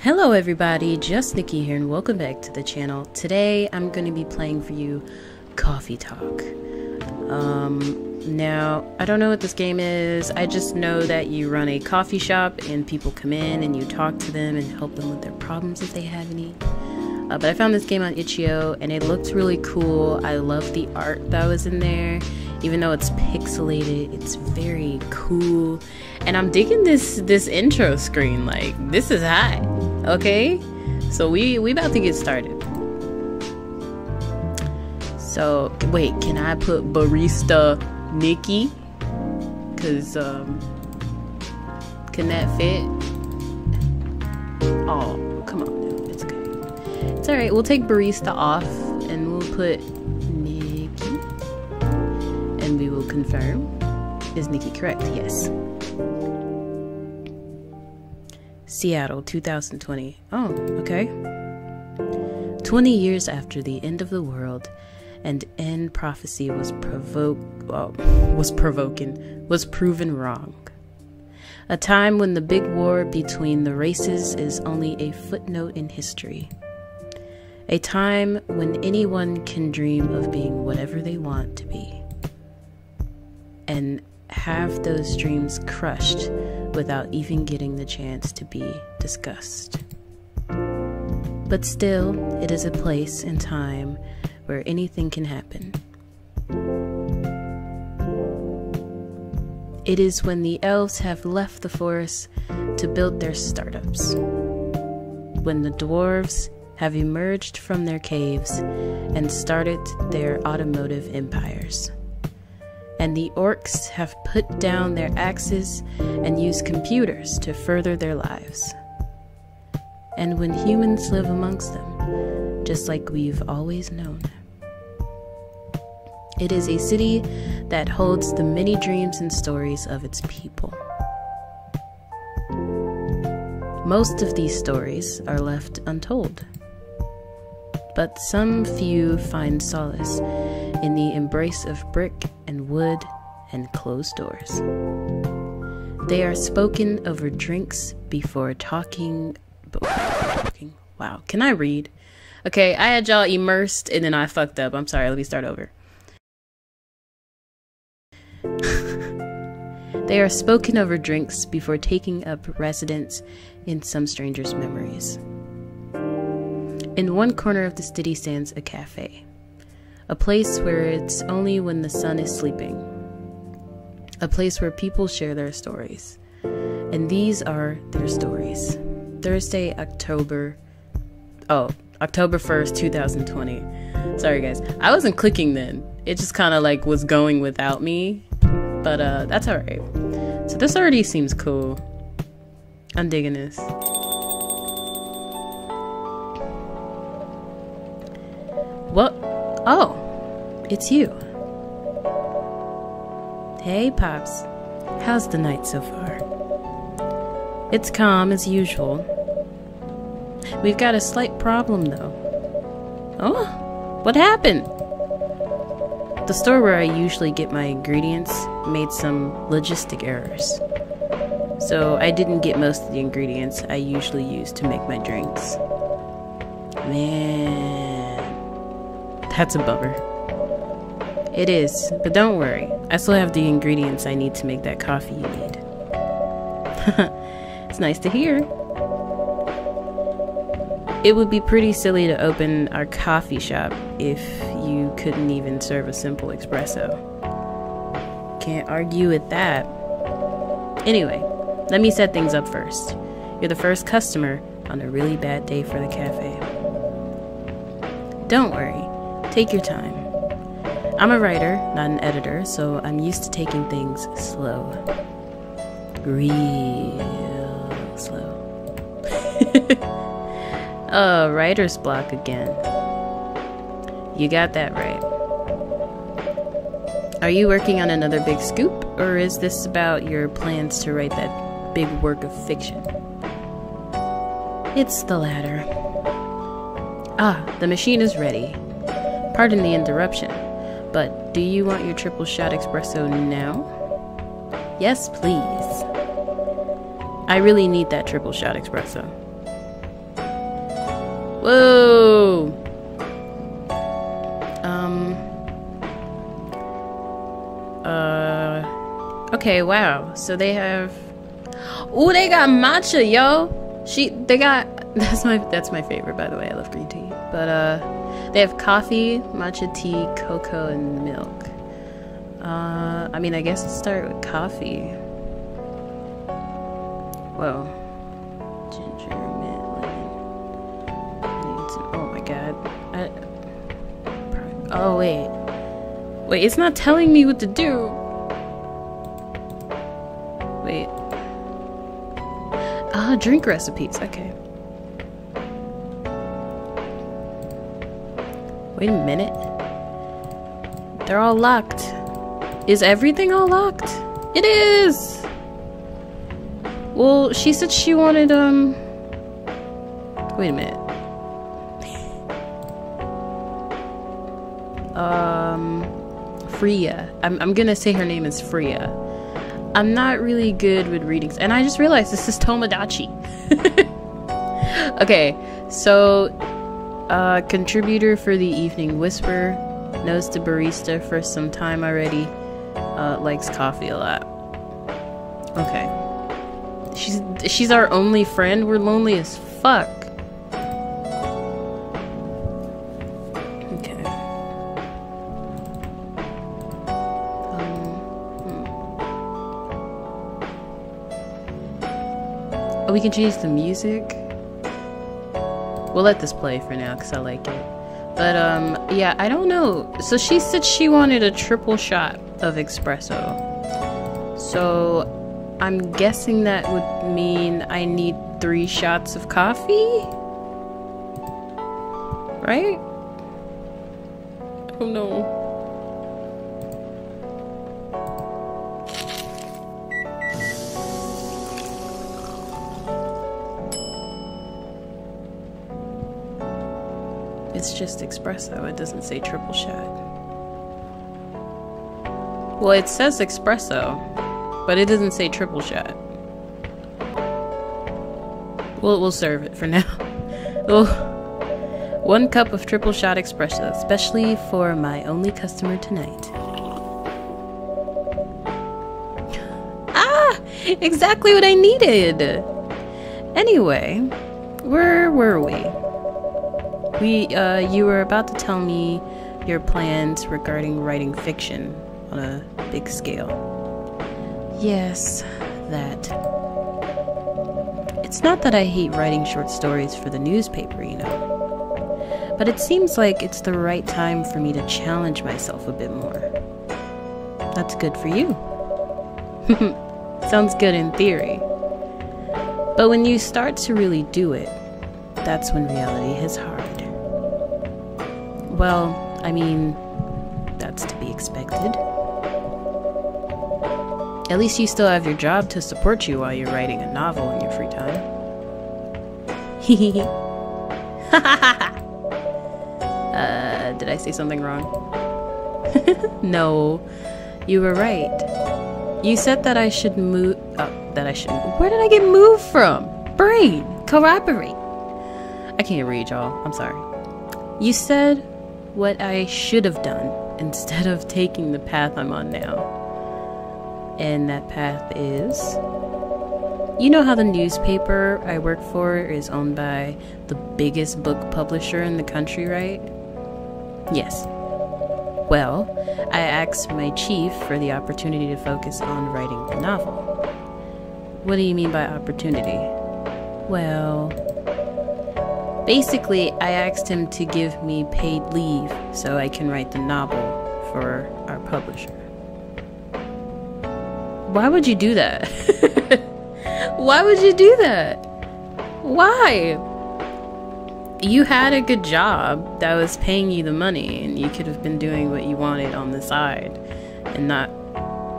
Hello everybody, Just Nikki here and welcome back to the channel. Today I'm going to be playing for you Coffee Talk. Now, I don't know what this game is. I just know that you run a coffee shop and people come in and you talk to them and help them with their problems if they have any. But I found this game on Itch.io and it looked really cool. I love the art that was in there. Even though it's pixelated, it's very cool. And I'm digging this intro screen. Like, this is hot. Okay? So we about to get started. So, wait, can I put Barista Nikki? Cause, can that fit? Oh, come on. It's alright, we'll take Barista off and we'll put Nikki and we will confirm. Is Nikki correct? Yes. Seattle, 2020. Oh, okay. 20 years after the end of the world and end prophecy was proven wrong. A time when the big war between the races is only a footnote in history. A time when anyone can dream of being whatever they want to be and have those dreams crushed without even getting the chance to be discussed. But still, it is a place and time where anything can happen. It is when the elves have left the forest to build their startups, when the dwarves have emerged from their caves and started their automotive empires, and the orcs have put down their axes and used computers to further their lives, and when humans live amongst them, just like we've always known. It is a city that holds the many dreams and stories of its people. Most of these stories are left untold, but some few find solace in the embrace of brick and wood and closed doors. They are spoken over drinks before talking. Wow, can I read? Okay, I had y'all immersed and then I fucked up. I'm sorry, let me start over. They are spoken over drinks before taking up residence in some stranger's memories. In one corner of the city stands a cafe, a place where it's only when the sun is sleeping, a place where people share their stories, and these are their stories. Thursday, October 1st, 2020. Sorry guys, I wasn't clicking then. It just kind of like was going without me, but that's all right. So this already seems cool. I'm digging this. What? Oh, it's you. Hey, Pops. How's the night so far? It's calm as usual. We've got a slight problem, though. Oh, what happened? The store where I usually get my ingredients made some logistic errors. So I didn't get most of the ingredients I usually use to make my drinks. Man. That's a bummer. It is, but don't worry. I still have the ingredients I need to make that coffee you need. It's nice to hear. It would be pretty silly to open our coffee shop if you couldn't even serve a simple espresso. Can't argue with that. Anyway, let me set things up first. You're the first customer on a really bad day for the cafe. Don't worry. Take your time. I'm a writer, not an editor, so I'm used to taking things slow. Real slow. Oh, writer's block again. You got that right. Are you working on another big scoop, or is this about your plans to write that big work of fiction? It's the latter. Ah, the machine is ready. Pardon the interruption, but do you want your triple shot espresso now? Yes, please. I really need that triple shot espresso. Whoa. Okay, wow. So they have... Ooh, they got matcha, yo. That's my favorite, by the way. I love green tea. But they have coffee, matcha tea, cocoa, and milk. I mean, I guess let's start with coffee. Whoa. Ginger, mint, lemon. Oh my god. Oh wait. Wait, it's not telling me what to do. Wait. Ah, drink recipes. Okay. Wait a minute. They're all locked. Is everything all locked? It is! Well, she said she wanted, wait a minute. Freya. I'm gonna say her name is Freya. I'm not really good with readings. And I just realized this is Tomodachi. Okay, so... contributor for the Evening Whisper. Knows the barista for some time already. Likes coffee a lot. Okay. She's our only friend? We're lonely as fuck. Okay. Oh, we can change the music. We'll let this play for now because I like it. But yeah, I don't know. So she said she wanted a triple shot of espresso. So I'm guessing that would mean I need 3 shots of coffee? Right? Oh no. It's just espresso, it doesn't say triple shot. Well, it says espresso, but it doesn't say triple shot. Well, we'll serve it for now. Oh, 1 cup of triple shot espresso, especially for my only customer tonight. Ah! Exactly what I needed! Anyway, where were we? You were about to tell me your plans regarding writing fiction on a big scale. Yes, that. It's not that I hate writing short stories for the newspaper, you know. But it seems like it's the right time for me to challenge myself a bit more. That's good for you. Sounds good in theory. But when you start to really do it, that's when reality is hard. Well, I mean, that's to be expected. At least you still have your job to support you while you're writing a novel in your free time. Hehehe. Did I say something wrong? No, you were right. You said that I should move. Where did I get moved from? Brain, corroborate. I can't read, y'all. I'm sorry. You said what I should have done instead of taking the path I'm on now. And that path is... You know how the newspaper I work for is owned by the biggest book publisher in the country, right? Yes. Well, I asked my chief for the opportunity to focus on writing a novel. What do you mean by opportunity? Well... Basically, I asked him to give me paid leave so I can write the novel for our publisher. Why would you do that? Why would you do that? Why? You had a good job that was paying you the money and you could have been doing what you wanted on the side and not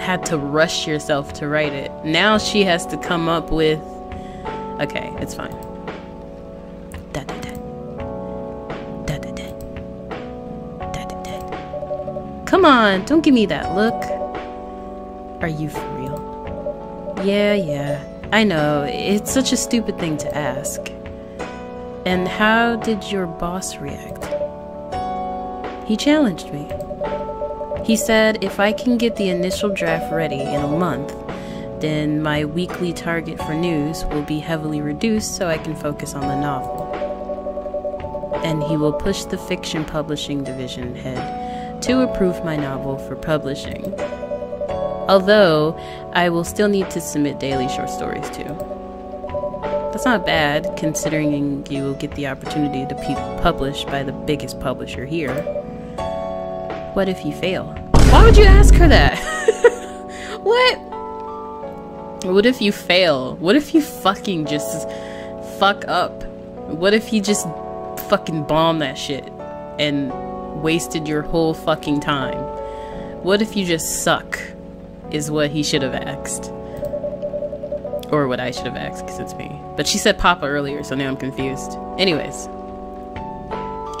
had to rush yourself to write it. Now she has to come up with... Okay, it's fine. Come on, don't give me that look. Are you for real? Yeah, I know. It's such a stupid thing to ask. And how did your boss react? He challenged me. He said if I can get the initial draft ready in a month, then my weekly target for news will be heavily reduced so I can focus on the novel. And he will push the fiction publishing division head to approve my novel for publishing. Although, I will still need to submit daily short stories too. That's not bad, considering you will get the opportunity to be published by the biggest publisher here. What if you fail? Why would you ask her that? What? What if you fail? What if you fucking just fuck up? What if you just fucking bomb that shit and wasted your whole fucking time? What if you just suck? Is what he should have asked. Or what I should have asked, because it's me. But she said Papa earlier, so now I'm confused. Anyways.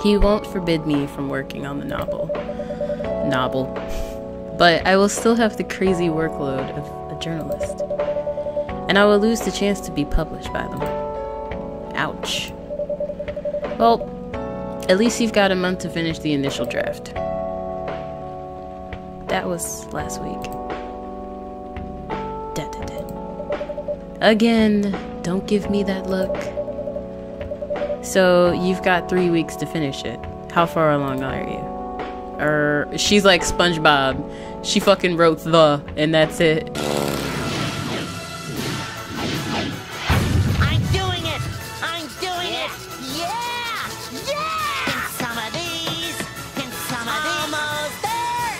He won't forbid me from working on the novel. But I will still have the crazy workload of a journalist. And I will lose the chance to be published by them. Ouch. Well, at least you've got a month to finish the initial draft. That was last week. Again, don't give me that look. So, you've got 3 weeks to finish it. How far along are you? Or, she's like SpongeBob. She fucking wrote "the" and that's it. I'm doing it! I'm doing it! Yeah! Yeah! And some of these! And some of these! Almost there!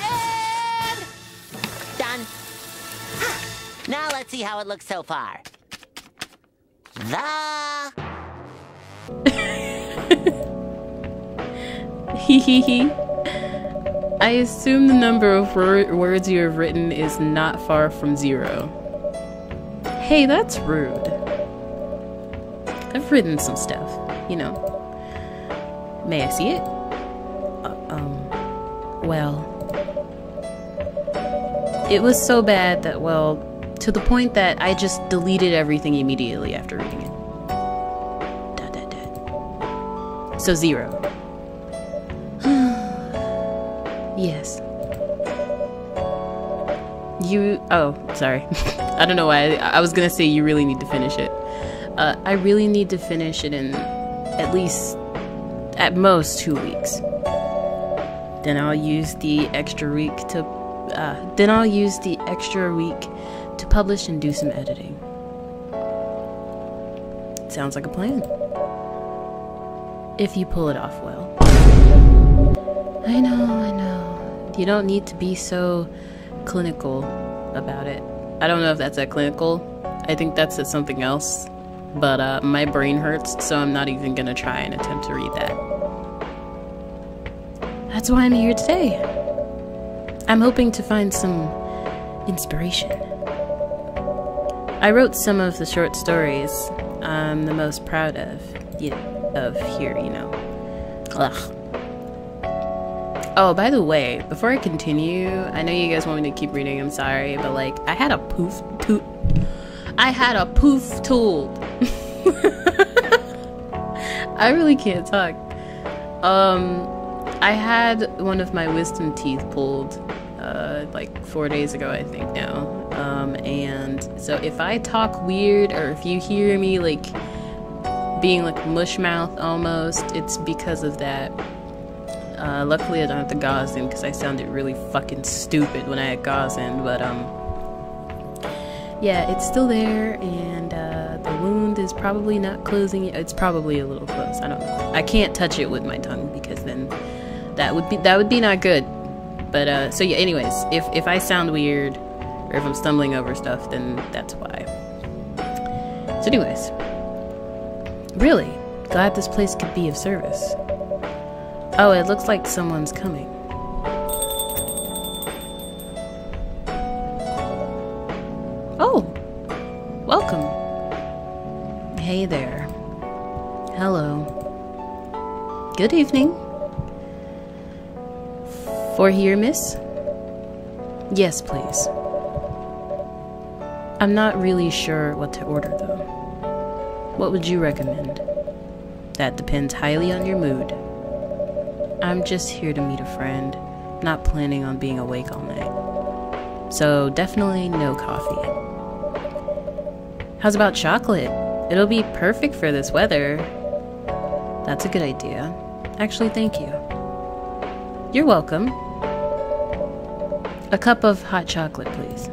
And... done. Now let's see how it looks so far. I assume the number of words you have written is not far from zero. Hey, that's rude. I've written some stuff, you know. May I see it? Well... It was so bad that, well, to the point that I just deleted everything immediately after reading it. So 0. Yes. Oh, sorry. I don't know why. I was gonna say you really need to finish it. I really need to finish it in at least, at most, 2 weeks. Then I'll use the extra week to... publish and do some editing. Sounds like a plan. If you pull it off well. I know. You don't need to be so clinical about it. I don't know if that's that clinical. I think that's at something else. But my brain hurts, so I'm not even gonna try and attempt to read that. That's why I'm here today. I'm hoping to find some inspiration. I wrote some of the short stories I'm the most proud of here, you know. Ugh. Oh, by the way, before I continue, I know you guys want me to keep reading, I'm sorry, but like, I had a poof tooled. I really can't talk. I had one of my wisdom teeth pulled like 4 days ago, I think now. And so if I talk weird or if you hear me like being like mush mouth almost, it's because of that. Luckily I don't have the gauze in because I sounded really fucking stupid when I had gauze in, but yeah, it's still there and the wound is probably not closing yet. It's probably a little close, I don't know. I can't touch it with my tongue because then that would be not good. But so yeah, anyways, if I sound weird, or if I'm stumbling over stuff, then that's why. So anyways, really glad this place could be of service. Oh, it looks like someone's coming. Oh, welcome. Hey there. Hello. Good evening. For here, miss? Yes, please. I'm not really sure what to order, though. What would you recommend? That depends highly on your mood. I'm just here to meet a friend, not planning on being awake all night. So definitely no coffee. How's about chocolate? It'll be perfect for this weather. That's a good idea. Actually, thank you. You're welcome. A cup of hot chocolate, please.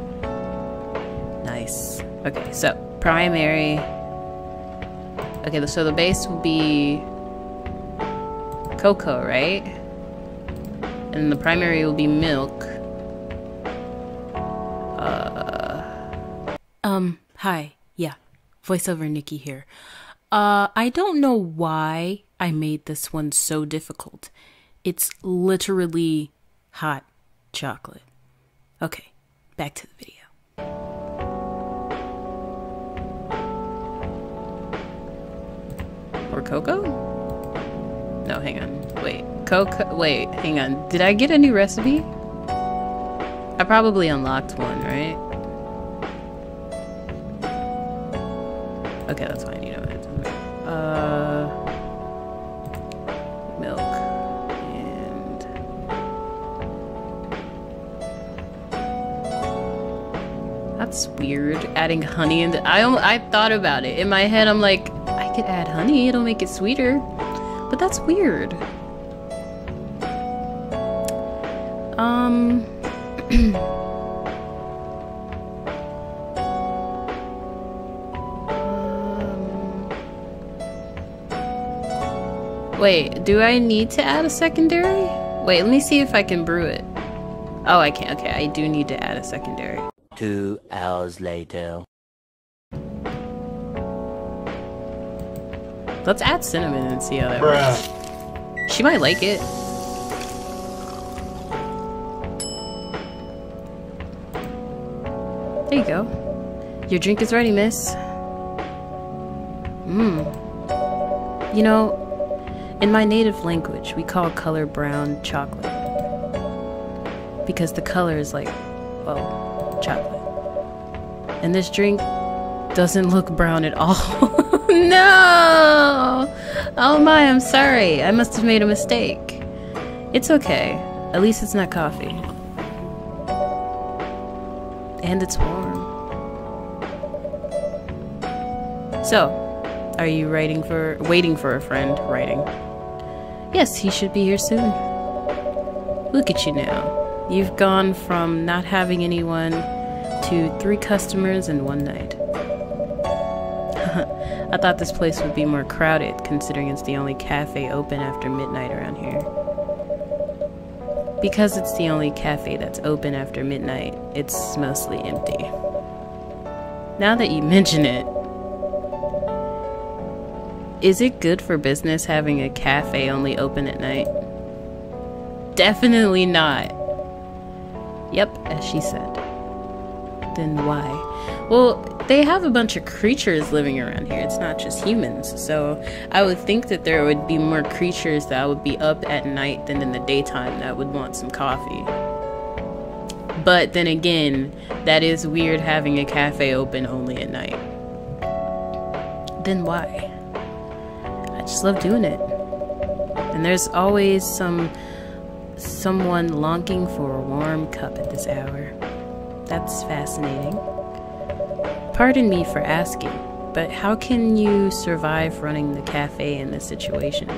Nice. Okay, so primary. Okay, so the base will be cocoa, right? And the primary will be milk. Hi. Yeah. Voiceover Nikki here. I don't know why I made this one so difficult. It's literally hot chocolate. Okay, back to the video. Or cocoa? No, hang on. Wait, cocoa. Wait, hang on. Did I get a new recipe? I probably unlocked one, right? Okay, that's fine. You know what I'm talking about. That's weird, adding honey into— I thought about it. In my head, I'm like, I could add honey, it'll make it sweeter. But that's weird. Wait, do I need to add a secondary? Wait, let me see if I can brew it. Oh, I can't. Okay, I do need to add a secondary. 2 hours later. Let's add cinnamon and see how that works. She might like it. There you go. Your drink is ready, miss. Mmm. You know, in my native language, we call color brown chocolate. Because the color is like, well, chocolate. And this drink doesn't look brown at all. No! Oh my, I'm sorry. I must have made a mistake. It's okay. At least it's not coffee. And it's warm. So, are you waiting for a friend? Writing. Yes, he should be here soon. Look at you now. You've gone from not having anyone to 3 customers in one night. I thought this place would be more crowded, considering it's the only cafe open after midnight around here. Because it's the only cafe that's open after midnight, it's mostly empty. Now that you mention it, is it good for business having a cafe only open at night? Definitely not. Yep, as she said. Then why? Well, they have a bunch of creatures living around here. It's not just humans. So I would think that there would be more creatures that would be up at night than in the daytime that would want some coffee. But then again, that is weird having a cafe open only at night. Then why? I just love doing it. And there's always someone longing for a warm cup at this hour. That's fascinating. Pardon me for asking, but how can you survive running the cafe in this situation?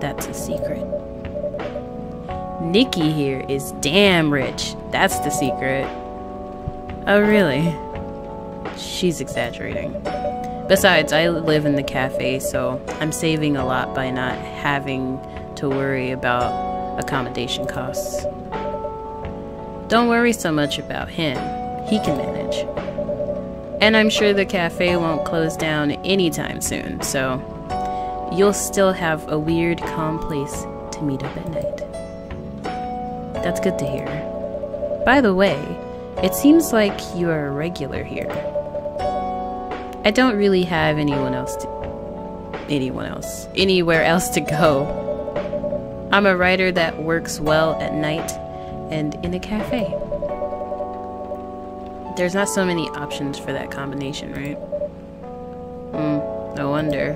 That's a secret. Nikki here is damn rich. That's the secret. Oh, really? She's exaggerating. Besides, I live in the cafe, so I'm saving a lot by not having to worry about accommodation costs. Don't worry so much about him. He can manage. And I'm sure the cafe won't close down anytime soon, so you'll still have a weird, calm place to meet up at night. That's good to hear. By the way, it seems like you are a regular here. I don't really have anywhere else to go. I'm a writer that works well at night and in a cafe. There's not so many options for that combination, right? No wonder.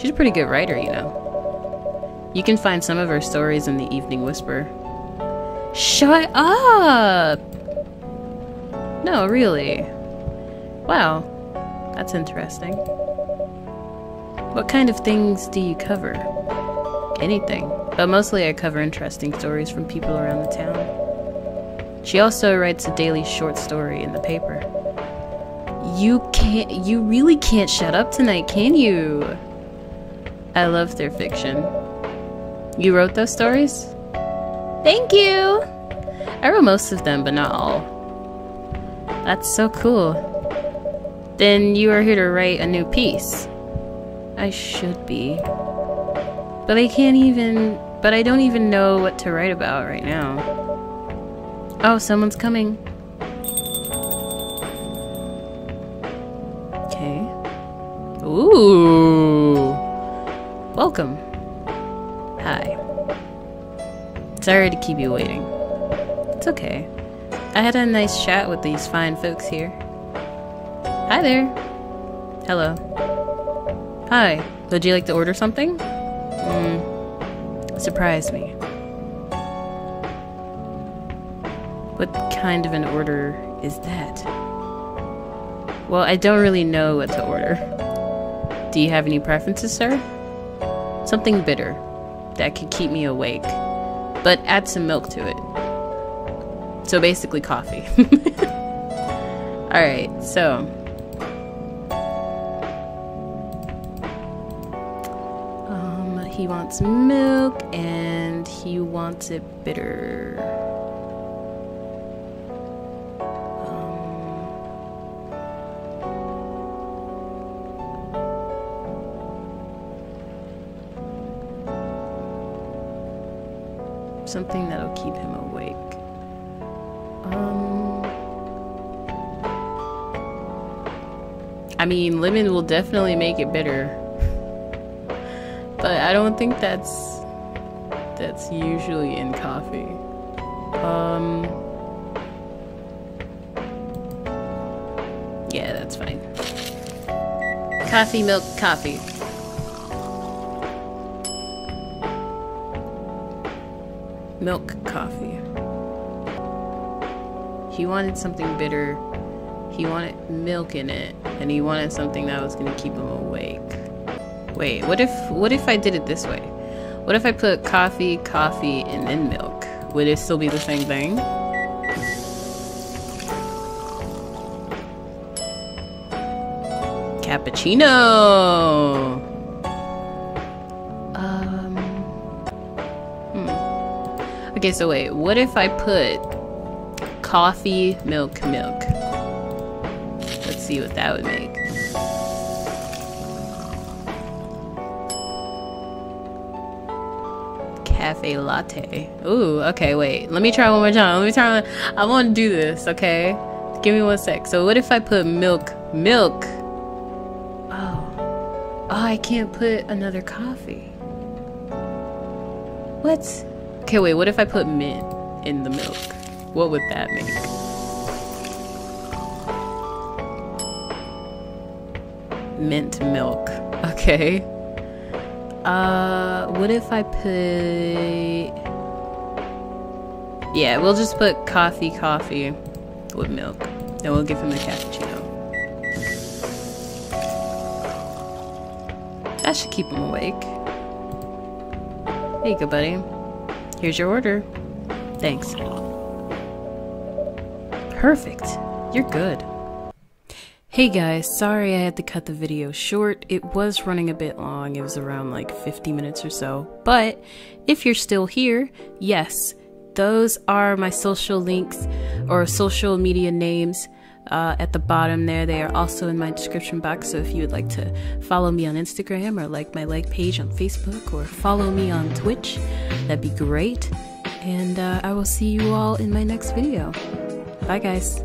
She's a pretty good writer, you know. You can find some of her stories in the Evening Whisper. Shut up! No, really. Wow. That's interesting. What kind of things do you cover? Anything. But mostly I cover interesting stories from people around the town. She also writes a daily short story in the paper. You really can't shut up tonight, can you? I love their fiction. You wrote those stories? Thank you! I wrote most of them, but not all. That's so cool. Then you are here to write a new piece. I should be. But I don't even know what to write about right now. Oh, someone's coming. Okay. Ooh. Welcome. Hi. Sorry to keep you waiting. It's okay. I had a nice chat with these fine folks here. Hi there. Hello. Hi. Would you like to order something? Surprise me. What kind of an order is that? Well, I don't really know what to order. Do you have any preferences, sir? Something bitter that could keep me awake, but add some milk to it. So basically coffee. Alright, so. He wants milk and he wants it bitter. Something that'll keep him awake. I mean, lemon will definitely make it bitter, but I don't think that's usually in coffee. Yeah, that's fine. Coffee, milk, coffee. Milk, coffee. He wanted something bitter, he wanted milk in it, and he wanted something that was gonna keep him awake. Wait, what if I did it this way? What if I put coffee, coffee, and then milk? Would it still be the same thing? Cappuccino! Okay, so wait, what if I put coffee, milk, milk? Let's see what that would make. Cafe latte. Ooh, okay, wait. Let me try one more time. I want to do this, okay? Give me one sec. So what if I put milk, milk? Oh. Oh, I can't put another coffee. What? Okay, wait, what if I put mint in the milk? What would that make? Mint milk. Okay. What if I put... Yeah, we'll just put coffee, coffee with milk. And we'll give him a cappuccino. That should keep him awake. There you go, buddy. Here's your order. Thanks. Perfect. You're good. Hey guys, sorry I had to cut the video short. It was running a bit long. It was around like 50 minutes or so. But if you're still here, yes, those are my social links or social media names at the bottom there. They are also in my description box. So if you would like to follow me on Instagram or like my like page on Facebook or follow me on Twitch, that'd be great. And I will see you all in my next video. Bye guys.